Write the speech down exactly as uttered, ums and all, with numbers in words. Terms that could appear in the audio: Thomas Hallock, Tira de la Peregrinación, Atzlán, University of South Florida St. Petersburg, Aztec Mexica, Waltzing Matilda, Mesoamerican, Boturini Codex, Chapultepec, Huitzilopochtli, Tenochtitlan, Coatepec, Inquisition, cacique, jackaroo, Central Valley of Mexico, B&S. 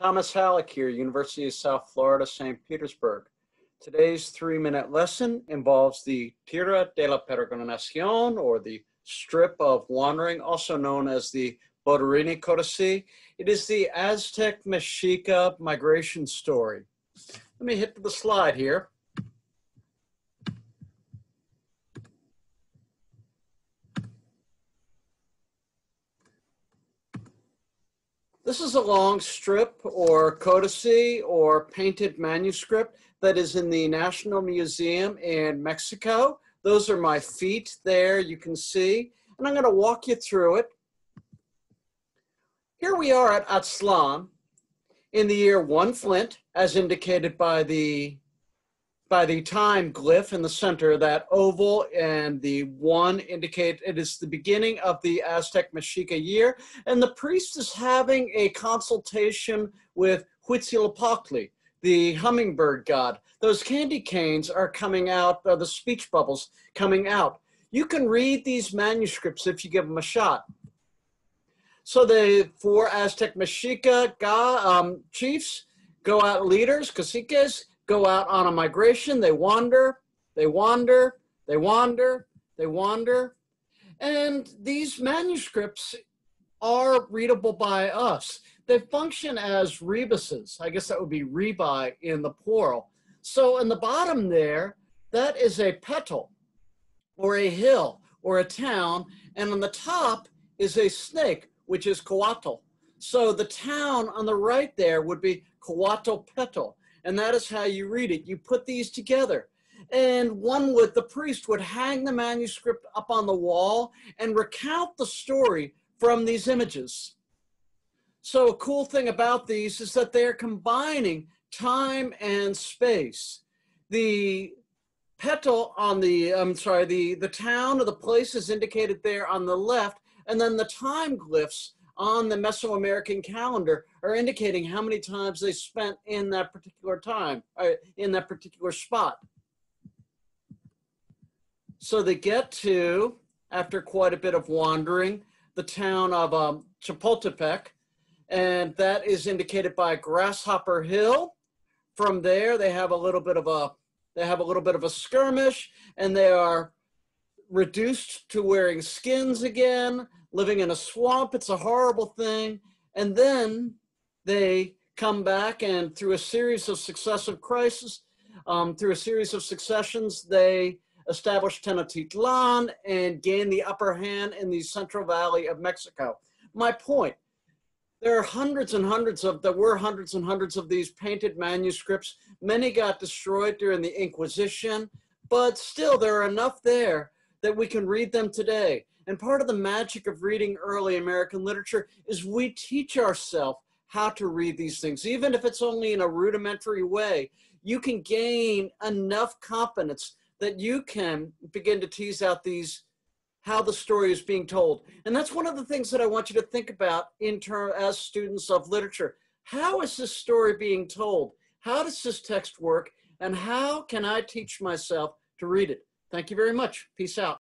Thomas Hallock here, University of South Florida, Saint Petersburg. Today's three-minute lesson involves the Tira de la Peregrinación, or the Strip of Wandering, also known as the Boturini Codex. It is the Aztec Mexica migration story. Let me hit the slide here. This is a long strip or codice or painted manuscript that is in the National Museum in Mexico. Those are my feet there, you can see, and I'm going to walk you through it. Here we are at Atzlán in the year one flint, as indicated by the, by the time glyph in the center, that oval and the one indicate it is the beginning of the Aztec Mexica year. And the priest is having a consultation with Huitzilopochtli, the hummingbird god. Those candy canes are coming out, or the speech bubbles coming out. You can read these manuscripts if you give them a shot. So the four Aztec Mexica god, um, chiefs go out, leaders, caciques, go out on a migration. They wander, they wander, they wander, they wander. And these manuscripts are readable by us. They function as rebuses. I guess that would be rebi in the plural. So in the bottom there, that is a petal or a hill or a town. And on the top is a snake, which is Coatepec. So the town on the right there would be Coatepec. And that is how you read it. You put these together. And one would, the priest would hang the manuscript up on the wall and recount the story from these images. So a cool thing about these is that they're combining time and space. The petal on the, I'm sorry, the, the town or the place is indicated there on the left, and then the time glyphs on the Mesoamerican calendar are indicating how many times they spent in that particular time, or in that particular spot. So they get to, after quite a bit of wandering, the town of um, Chapultepec, and that is indicated by Grasshopper Hill. From there, they have a little bit of a they have a little bit of a skirmish, and they are reduced to wearing skins again, living in a swamp. It's a horrible thing. And then they come back, and through a series of successive crises, um, through a series of successions, they establish Tenochtitlan and gain the upper hand in the Central Valley of Mexico. My point, there are hundreds and hundreds of, there were hundreds and hundreds of these painted manuscripts. Many got destroyed during the Inquisition, but still there are enough there that we can read them today. And part of the magic of reading early American literature is we teach ourselves how to read these things. Even if it's only in a rudimentary way, you can gain enough competence that you can begin to tease out these, how the story is being told. And that's one of the things that I want you to think about in term, as students of literature. How is this story being told? How does this text work? And how can I teach myself to read it? Thank you very much. Peace out.